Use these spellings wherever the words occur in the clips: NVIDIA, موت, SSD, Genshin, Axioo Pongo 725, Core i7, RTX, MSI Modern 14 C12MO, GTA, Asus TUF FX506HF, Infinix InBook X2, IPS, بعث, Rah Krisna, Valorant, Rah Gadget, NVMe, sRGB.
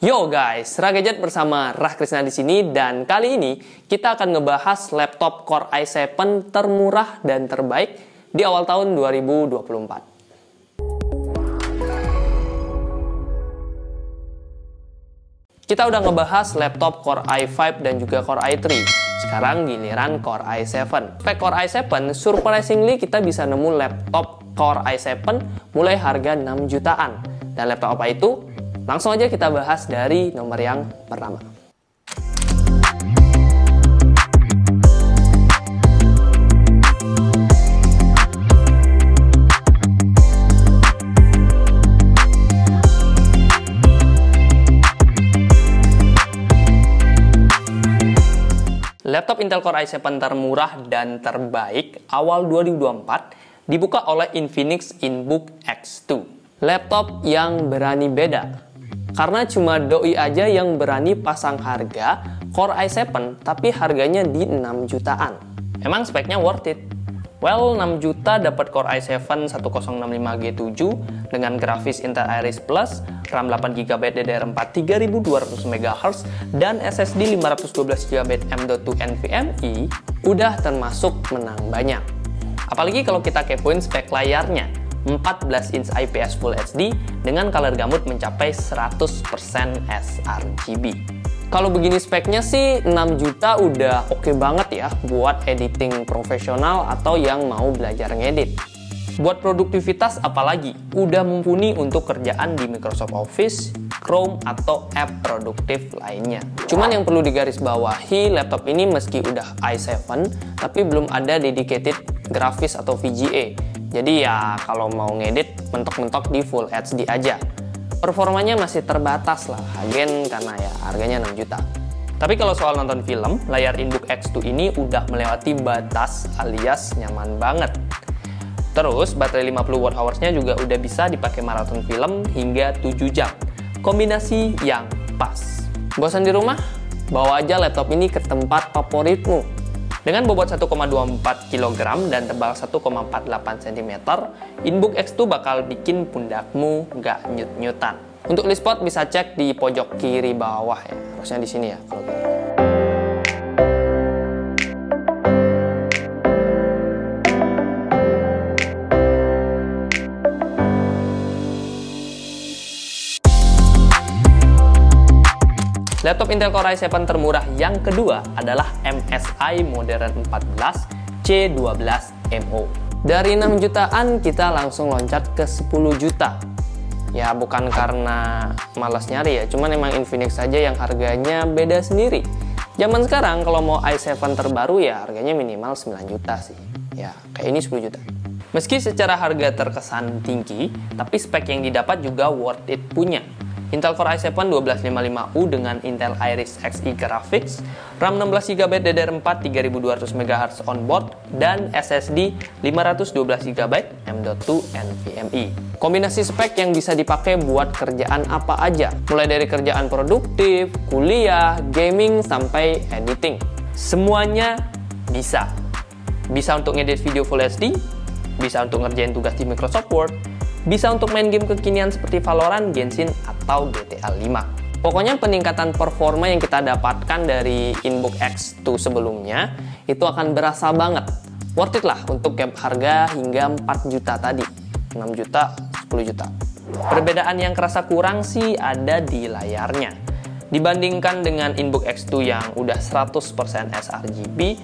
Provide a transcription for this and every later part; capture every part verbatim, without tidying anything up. Yo guys, Rah Gadget bersama Rah Krisna di sini, dan kali ini kita akan ngebahas laptop Core i tujuh termurah dan terbaik di awal tahun dua ribu dua puluh empat. Kita udah ngebahas laptop Core i lima dan juga Core i tiga. Sekarang giliran Core i tujuh. Spek Core i tujuh, surprisingly kita bisa nemu laptop Core i tujuh mulai harga enam jutaan. Dan laptop apa itu? Langsung aja kita bahas dari nomor yang pertama. Laptop Intel Core i tujuh termurah dan terbaik awal dua ribu dua puluh empat dibuka oleh Infinix InBook X dua. Laptop yang berani beda. Karena cuma doi aja yang berani pasang harga Core i tujuh tapi harganya di enam jutaan. Emang speknya worth it? Well, enam juta dapat Core i tujuh seribu enam puluh lima G tujuh dengan grafis Intel Iris Plus, RAM delapan giga byte D D R empat tiga ribu dua ratus megahertz, dan S S D lima ratus dua belas giga byte M dot dua NVMe, udah termasuk menang banyak. Apalagi kalau kita kepoin spek layarnya, empat belas inch I P S Full H D dengan color gamut mencapai seratus persen sRGB. Kalau begini speknya sih, enam juta udah oke banget ya buat editing profesional atau yang mau belajar ngedit. Buat produktivitas apalagi, udah mumpuni untuk kerjaan di Microsoft Office, Chrome, atau app produktif lainnya. Cuman yang perlu digarisbawahi, laptop ini meski udah i tujuh, tapi belum ada dedicated grafis atau V G A. Jadi ya kalau mau ngedit, mentok-mentok di Full H D aja. Performanya masih terbatas lah, agen karena ya harganya enam juta. Tapi kalau soal nonton film, layar InBook X dua ini udah melewati batas alias nyaman banget. Terus baterai lima puluh watt hours-nya juga udah bisa dipakai maraton film hingga tujuh jam. Kombinasi yang pas. Bosan di rumah? Bawa aja laptop ini ke tempat favoritmu. Dengan bobot satu koma dua empat kilogram dan tebal satu koma empat delapan sentimeter, InBook X dua bakal bikin pundakmu nggak nyut-nyutan. Untuk list spot bisa cek di pojok kiri bawah ya, harusnya di sini ya kalau gini. Laptop Intel Core i tujuh termurah yang kedua adalah M S I Modern empat belas C dua belas M O. Dari enam jutaan kita langsung loncat ke sepuluh juta. Ya bukan karena malas nyari ya, cuman emang Infinix saja yang harganya beda sendiri. Zaman sekarang kalau mau i tujuh terbaru ya harganya minimal sembilan juta sih. Ya kayak ini sepuluh juta. Meski secara harga terkesan tinggi, tapi spek yang didapat juga worth it punya. Intel Core i tujuh dua belas lima lima U dengan Intel Iris Xe Graphics, RAM enam belas giga byte D D R empat tiga ribu dua ratus megahertz onboard, dan S S D lima ratus dua belas giga byte M dot dua NVMe. Kombinasi spek yang bisa dipakai buat kerjaan apa aja, mulai dari kerjaan produktif, kuliah, gaming, sampai editing. Semuanya bisa. Bisa untuk ngedit video Full H D, bisa untuk ngerjain tugas di Microsoft Word, bisa untuk main game kekinian seperti Valorant, Genshin, atau G T A lima. Pokoknya peningkatan performa yang kita dapatkan dari InBook X dua sebelumnya itu akan berasa banget. Worth it lah untuk gap harga hingga empat juta tadi, enam juta, sepuluh juta. Perbedaan yang kerasa kurang sih ada di layarnya. Dibandingkan dengan InBook X dua yang udah seratus persen sRGB,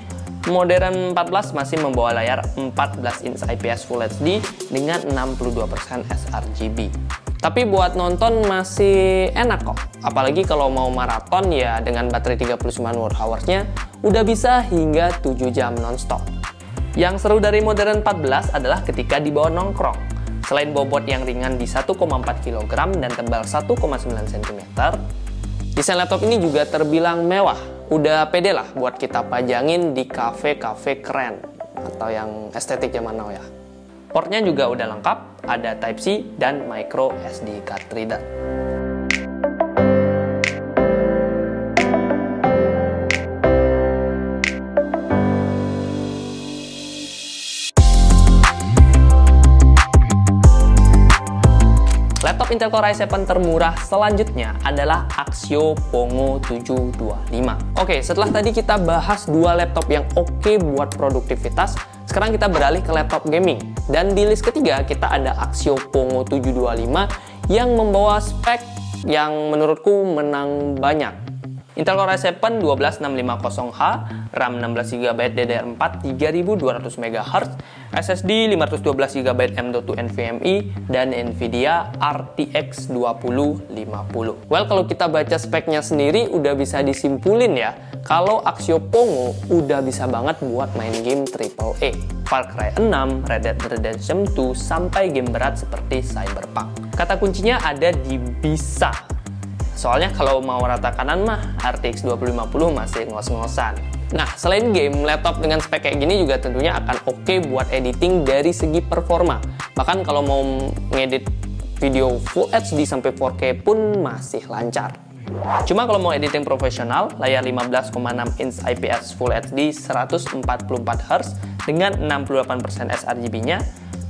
Modern empat belas masih membawa layar empat belas inch I P S Full H D dengan enam puluh dua persen sRGB. Tapi buat nonton masih enak kok, apalagi kalau mau maraton ya dengan baterai tiga puluh sembilan watt hours-nya udah bisa hingga tujuh jam non-stop. Yang seru dari Modern empat belas adalah ketika dibawa nongkrong. Selain bobot yang ringan di satu koma empat kilogram dan tebal satu koma sembilan sentimeter, desain laptop ini juga terbilang mewah. Udah pede lah buat kita pajangin di kafe-kafe keren atau yang estetik zaman now ya. Portnya juga udah lengkap, ada Type C dan micro S D card reader. Laptop laptop Intel Core i tujuh termurah selanjutnya adalah Axioo Pongo tujuh dua lima. Oke, setelah tadi kita bahas dua laptop yang oke buat produktivitas, sekarang kita beralih ke laptop gaming. Dan di list ketiga kita ada Axioo Pongo tujuh dua lima yang membawa spek yang menurutku menang banyak. Intel Core i tujuh dua belas enam lima nol H, RAM enam belas giga byte D D R empat tiga ribu dua ratus megahertz, S S D lima ratus dua belas giga byte M dot dua NVMe, dan NVIDIA R T X dua ribu lima puluh. Well, kalau kita baca speknya sendiri udah bisa disimpulin ya, kalau Axioo Pongo udah bisa banget buat main game triple A, Far Cry enam, Red Dead Redemption dua, sampai game berat seperti Cyberpunk. Kata kuncinya ada di bisa. Soalnya kalau mau rata kanan mah R T X dua ribu lima puluh masih ngos-ngosan. Nah, selain game, laptop dengan spek kayak gini juga tentunya akan oke buat editing dari segi performa. Bahkan kalau mau ngedit video Full H D sampai empat K pun masih lancar. Cuma kalau mau editing profesional, layar lima belas koma enam inch I P S Full H D seratus empat puluh empat hertz dengan enam puluh delapan persen sRGB-nya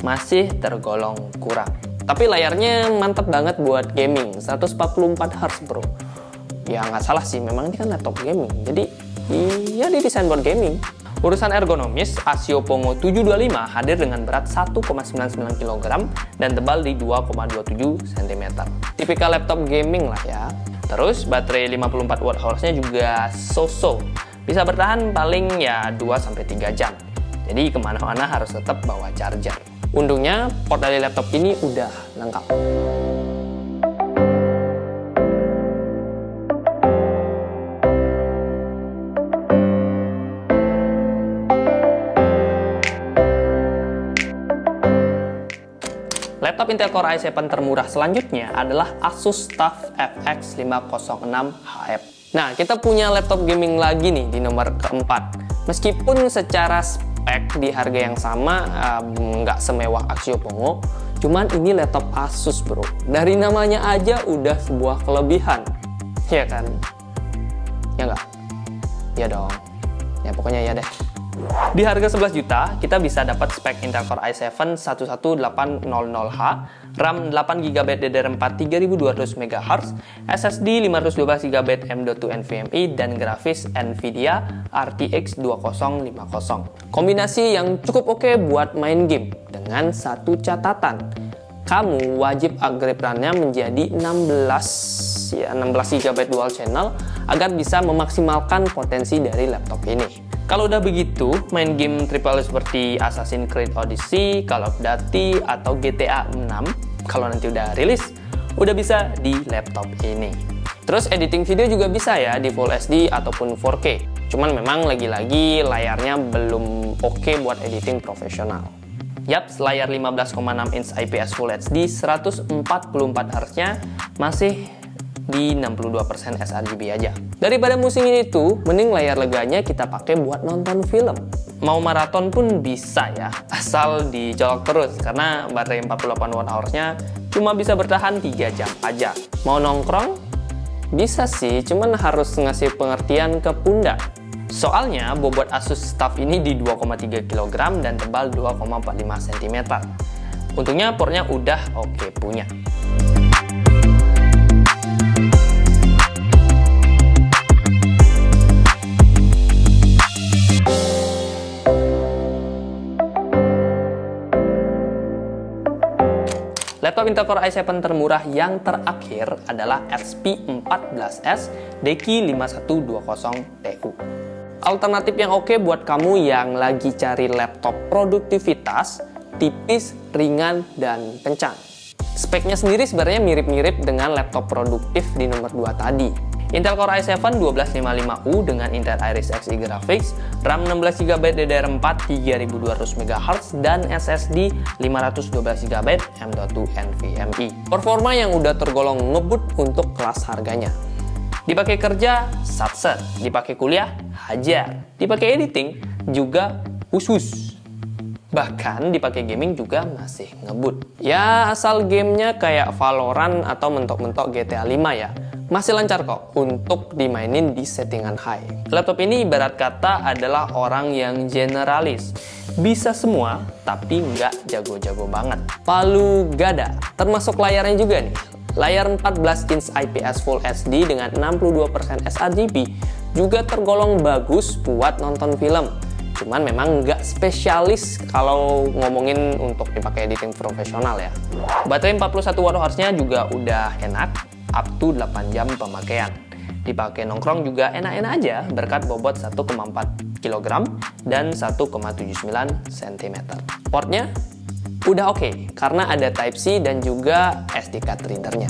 masih tergolong kurang. Tapi layarnya mantep banget buat gaming, seratus empat puluh empat hertz bro. Ya nggak salah sih, memang ini kan laptop gaming, jadi iya didesain buat gaming. Urusan ergonomis, Axioo Pongo tujuh dua lima hadir dengan berat satu koma sembilan sembilan kilogram dan tebal di dua koma dua tujuh sentimeter. Tipikal laptop gaming lah ya. Terus baterai lima puluh empat watt hours-nya juga so-so. Bisa bertahan paling ya dua sampai tiga jam. Jadi kemana-mana harus tetap bawa charger. Untungnya, port dari laptop ini udah lengkap. Laptop Intel Core i tujuh termurah selanjutnya adalah Asus TUF F X lima nol enam H F. Nah, kita punya laptop gaming lagi nih di nomor keempat. Meskipun secara di harga yang sama nggak um, semewah Axioo Pongo, cuman ini laptop Asus bro. Dari namanya aja udah sebuah kelebihan, ya kan? Ya nggak? Ya dong. Ya pokoknya ya deh. Di harga sebelas juta kita bisa dapat spek Intel Core i tujuh satu satu delapan nol nol H, RAM delapan giga byte D D R empat tiga ribu dua ratus megahertz, S S D lima ratus dua belas giga byte M dot dua NVMe, dan grafis NVIDIA R T X dua ribu lima puluh. Kombinasi yang cukup oke buat main game, dengan satu catatan, kamu wajib upgrade RAM-nya menjadi enam belas ya enam belas giga byte dual channel agar bisa memaksimalkan potensi dari laptop ini. Kalau udah begitu, main game triple A seperti Assassin's Creed Odyssey, Call of Duty, atau G T A enam, kalau nanti udah rilis, udah bisa di laptop ini. Terus editing video juga bisa ya di Full H D ataupun empat K. Cuman memang lagi-lagi layarnya belum oke buat editing profesional. Yaps, layar lima belas koma enam inch I P S Full H D seratus empat puluh empat hertz-nya masih di enam puluh dua persen sRGB aja. Daripada musingin itu, mending layar leganya kita pakai buat nonton film. Mau maraton pun bisa ya, asal dicolok terus karena baterai empat puluh delapan watt hours-nya cuma bisa bertahan tiga jam aja. Mau nongkrong? Bisa sih, cuman harus ngasih pengertian ke pundak. Soalnya bobot Asus TUF ini di dua koma tiga kilogram dan tebal dua koma empat lima sentimeter. Untungnya portnya udah oke punya. Laptop Intel Core i tujuh termurah yang terakhir adalah S P empat belas S Deki lima satu dua nol T U. Alternatif yang oke buat kamu yang lagi cari laptop produktivitas, tipis, ringan, dan kencang. Speknya sendiri sebenarnya mirip-mirip dengan laptop produktif di nomor dua tadi. Intel Core i tujuh dua belas lima lima U dengan Intel Iris Xe graphics, RAM enam belas giga byte D D R empat tiga ribu dua ratus megahertz, dan S S D lima ratus dua belas giga byte M dot dua NVMe. Performa yang udah tergolong ngebut untuk kelas harganya. Dipakai kerja, satset. Dipakai kuliah, hajar. Dipakai editing, juga khusus. Bahkan dipakai gaming juga masih ngebut. Ya asal gamenya kayak Valorant atau mentok-mentok G T A lima ya. Masih lancar kok untuk dimainin di settingan high. Laptop ini ibarat kata adalah orang yang generalis. Bisa semua, tapi nggak jago-jago banget. Palu gada, termasuk layarnya juga nih. Layar empat belas inch I P S Full H D dengan enam puluh dua persen sRGB juga tergolong bagus buat nonton film. Cuman memang nggak spesialis kalau ngomongin untuk dipakai editing profesional ya. Baterai empat puluh satu watt hours-nya juga udah enak, up to delapan jam pemakaian. Dipakai nongkrong juga enak-enak aja berkat bobot satu koma empat kilogram dan satu koma tujuh sembilan sentimeter. Portnya udah oke, okay, karena ada Type C dan juga S D card readernya.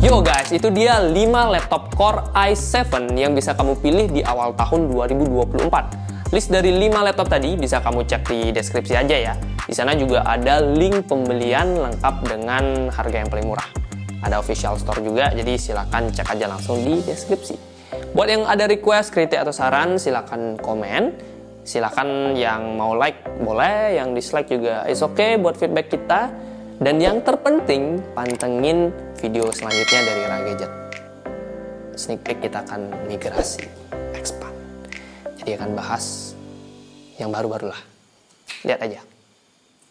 Yo guys, itu dia lima laptop Core i tujuh yang bisa kamu pilih di awal tahun dua ribu dua puluh empat. List dari lima laptop tadi bisa kamu cek di deskripsi aja ya. Di sana juga ada link pembelian lengkap dengan harga yang paling murah. Ada official store juga, jadi silahkan cek aja langsung di deskripsi. Buat yang ada request, kritik atau saran, silahkan komen. Silahkan yang mau like boleh, yang dislike juga it's okay buat feedback kita. Dan yang terpenting, pantengin video selanjutnya dari Rah Gadget. Sneak peek kita akan migrasi, expand. Jadi akan bahas yang baru-barulah. Lihat aja.